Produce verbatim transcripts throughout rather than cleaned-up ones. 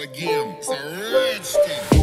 start again. It's a red stick.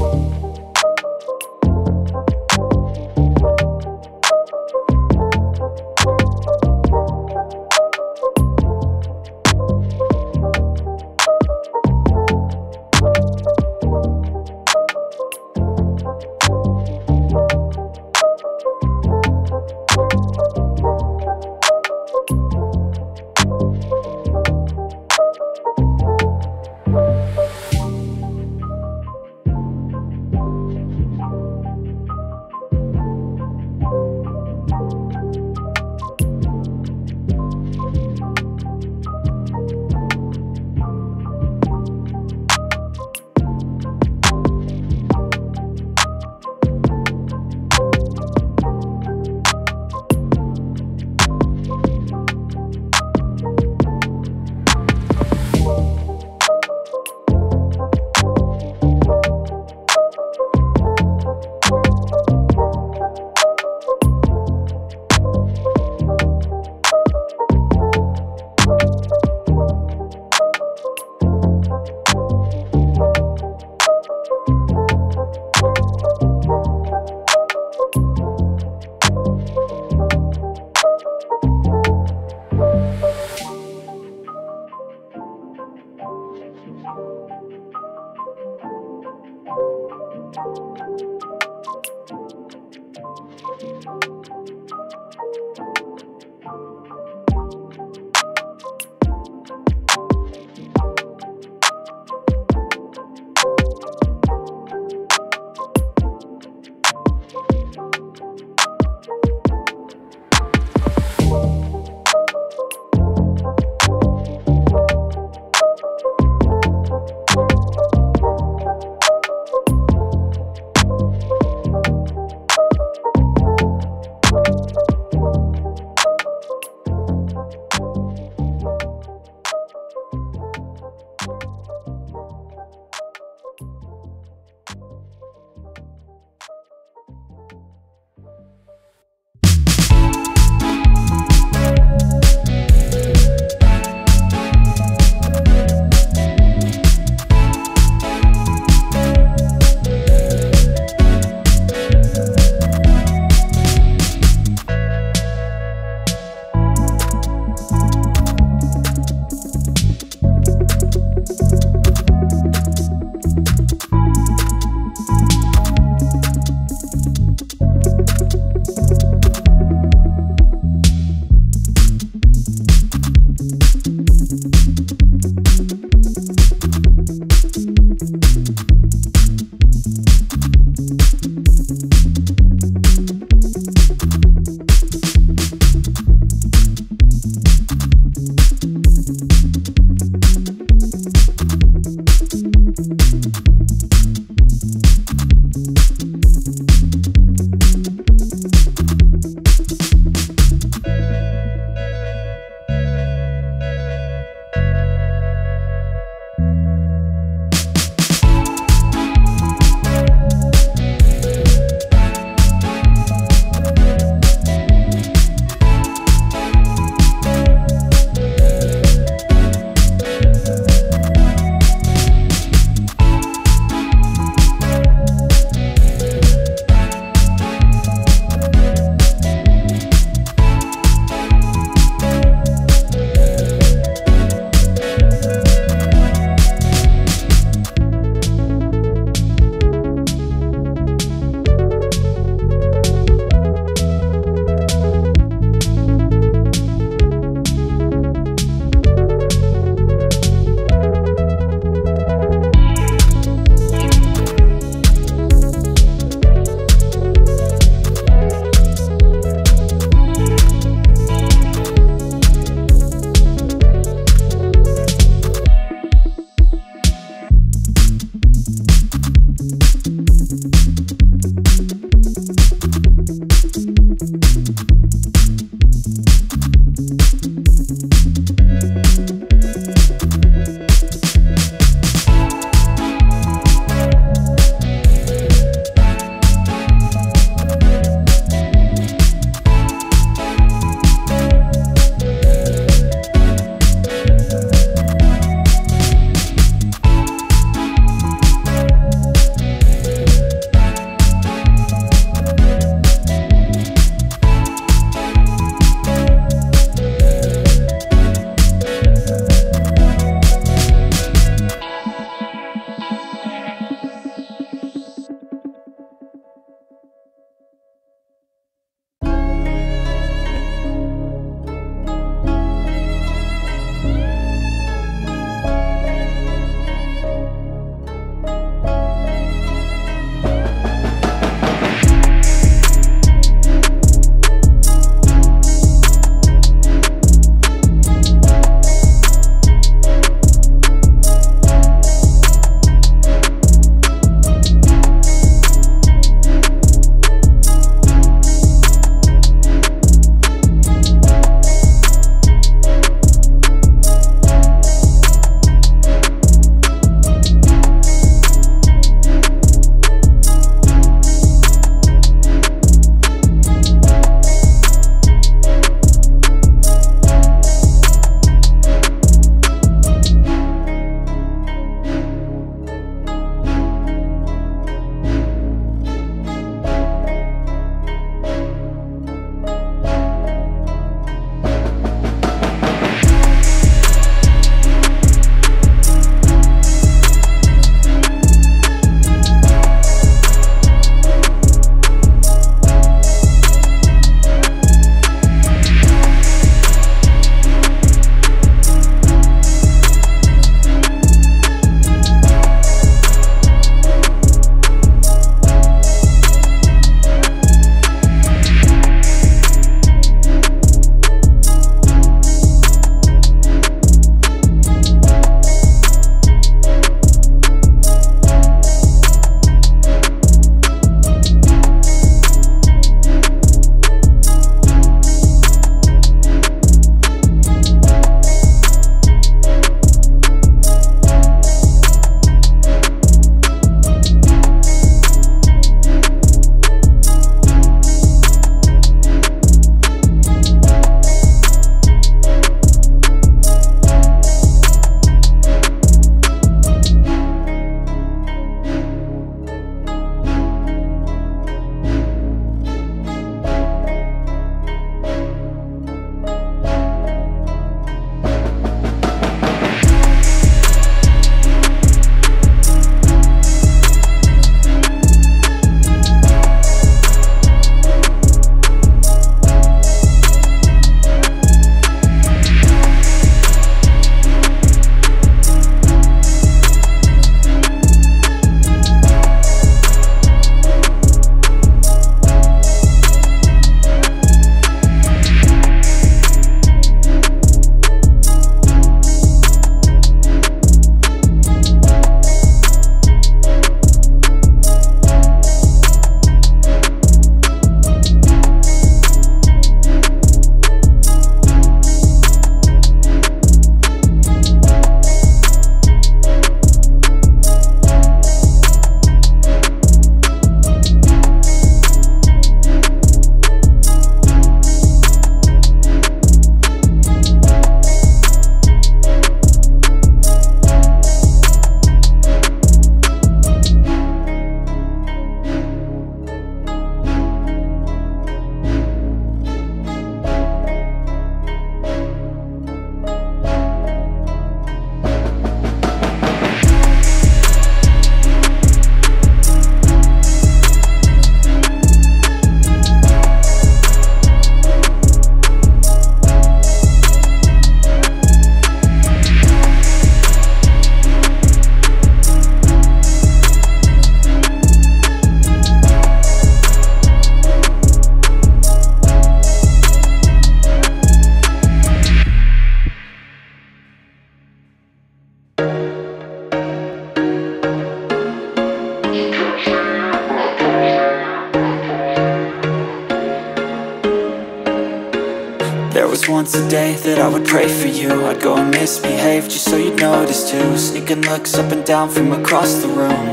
once a day that I would pray for you. I'd go and misbehave just so you'd notice too. Sneaking looks up and down from across the room.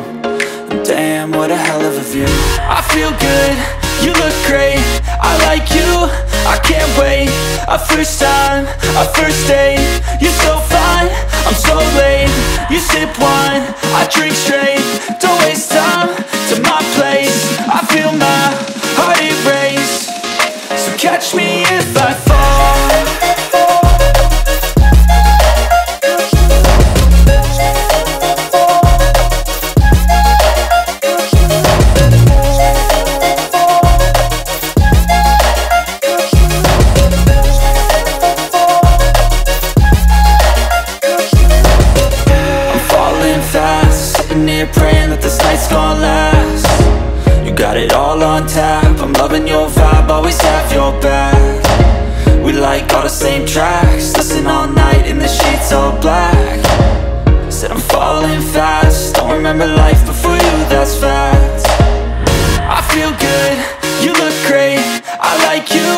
And damn, what a hell of a view. I feel good, you look great. I like you, I can't wait. A first time, a first date. You're so fine, I'm so late. You sip wine, I drink straight. Don't waste time to my place. I feel my heart erase. So catch me if I fall. Praying that this night's gonna last. You got it all on tap. I'm loving your vibe, always have your back. We like all the same tracks. Listen all night in the sheets all black. Said I'm falling fast. Don't remember life before you, that's fact. I feel good, you look great. I like you,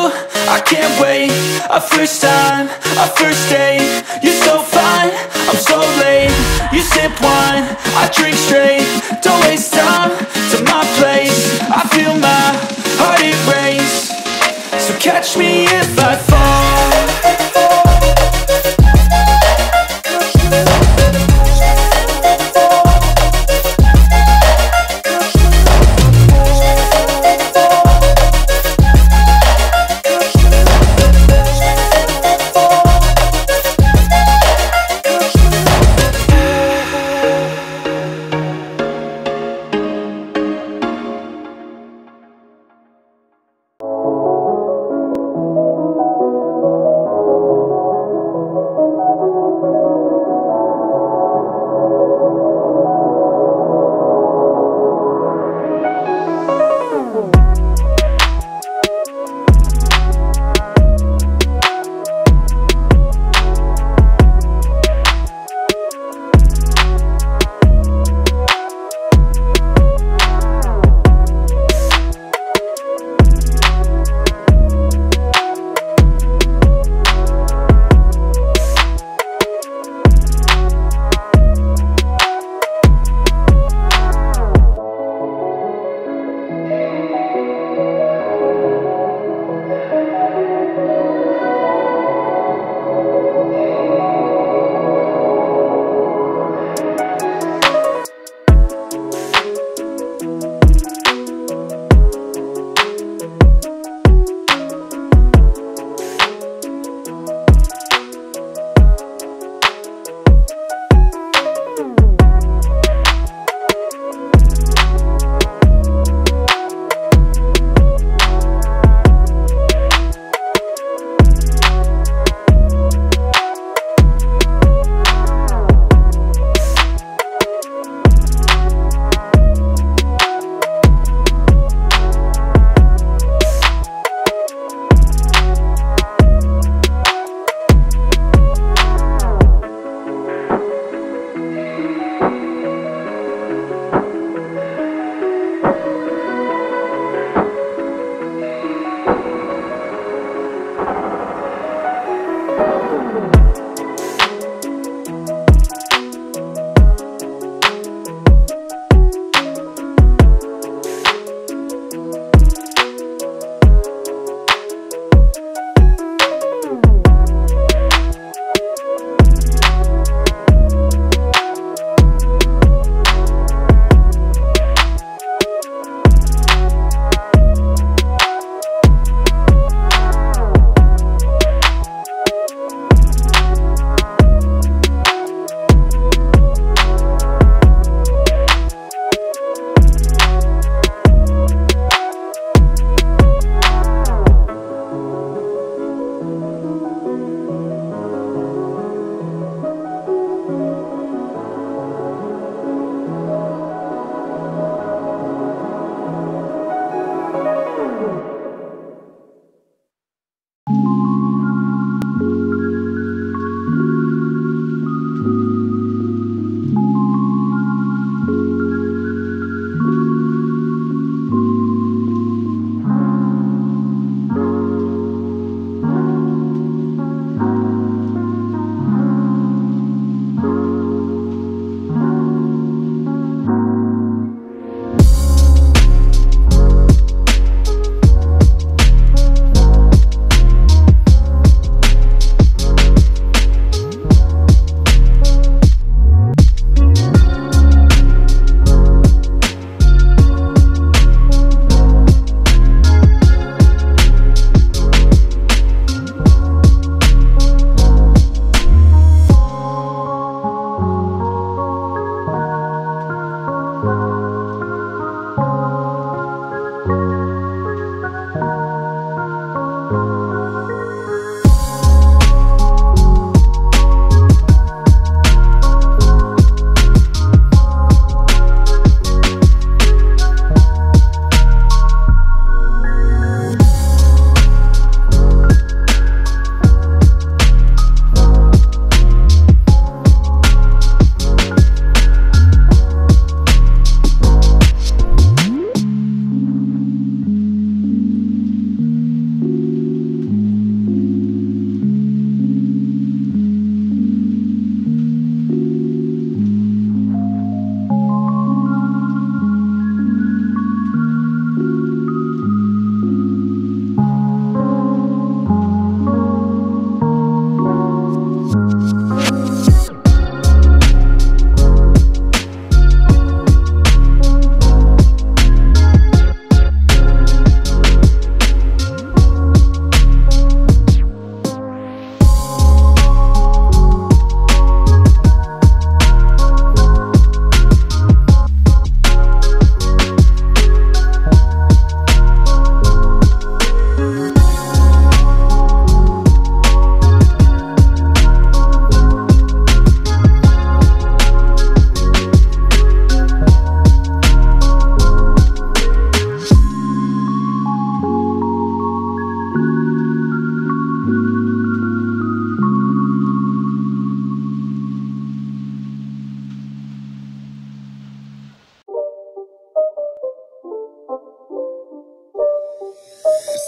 I can't wait. A first time, a first date. You're so fine, I'm so late. You sip wine, I drink straight. Don't waste time to my place. I feel my heart erase. So catch me if I fall.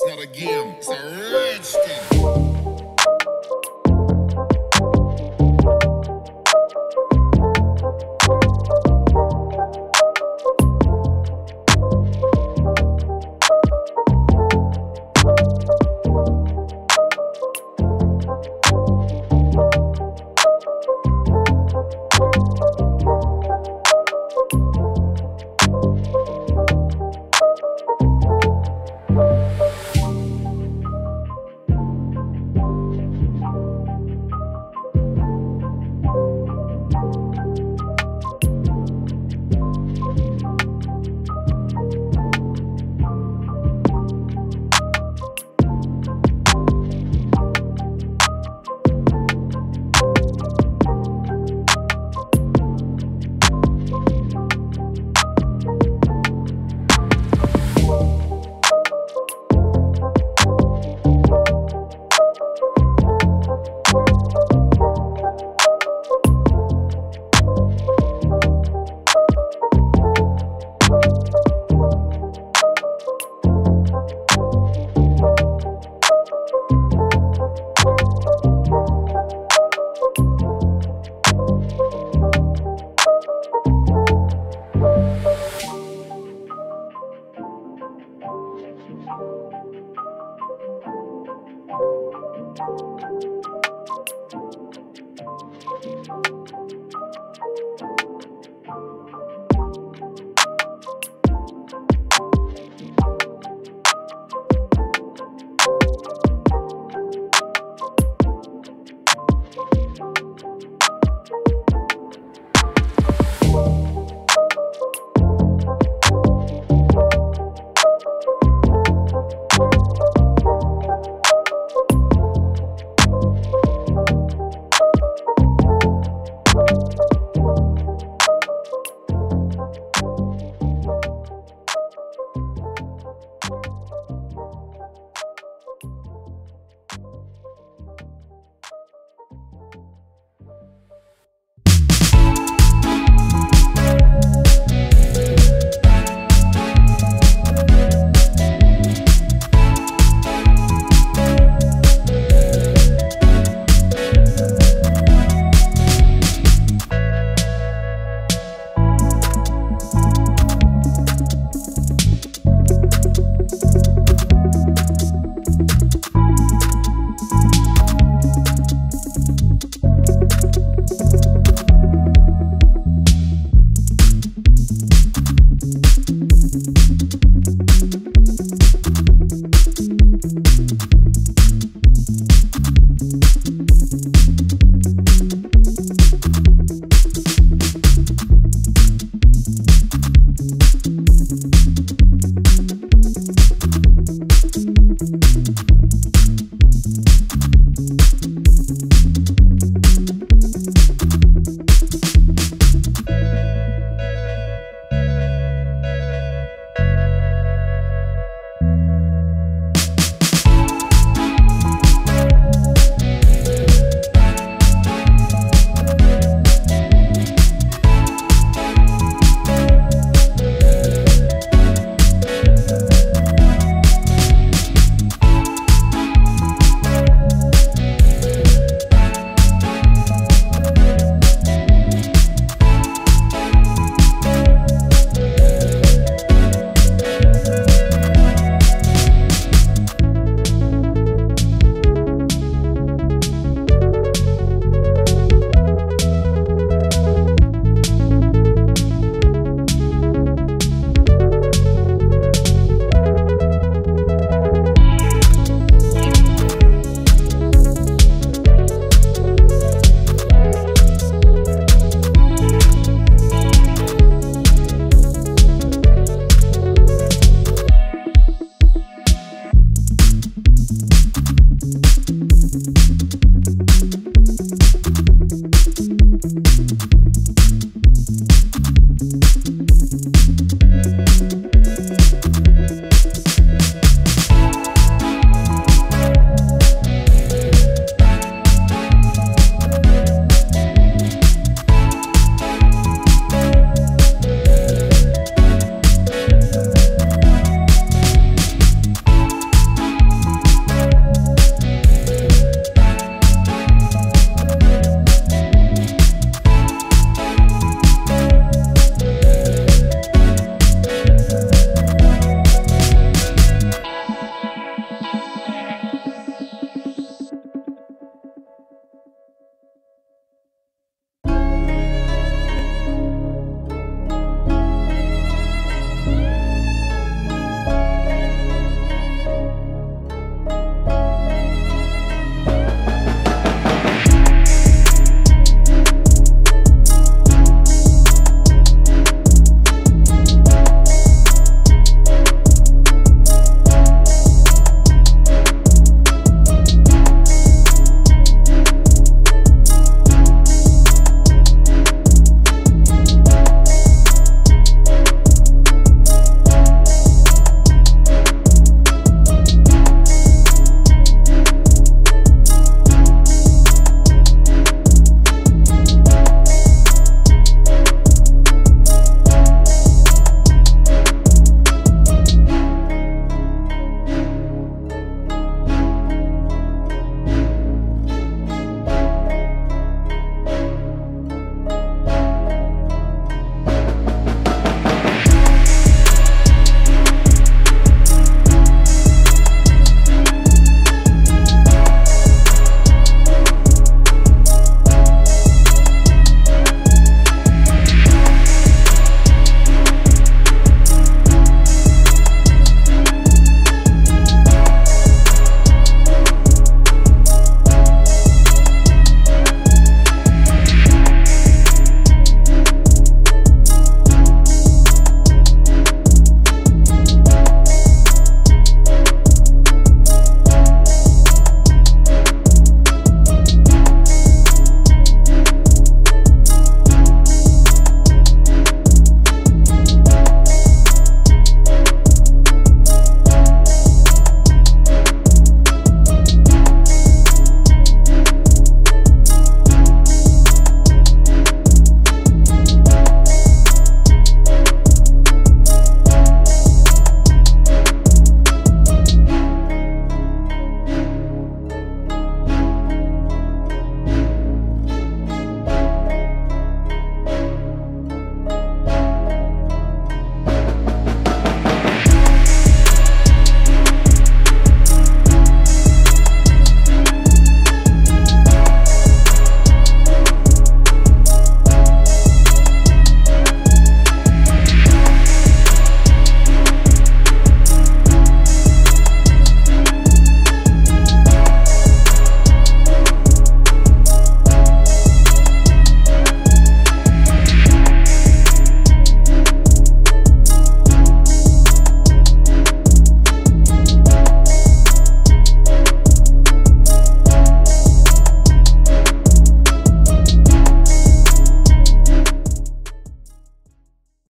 Not a game, it's a rage game. We'll be right back.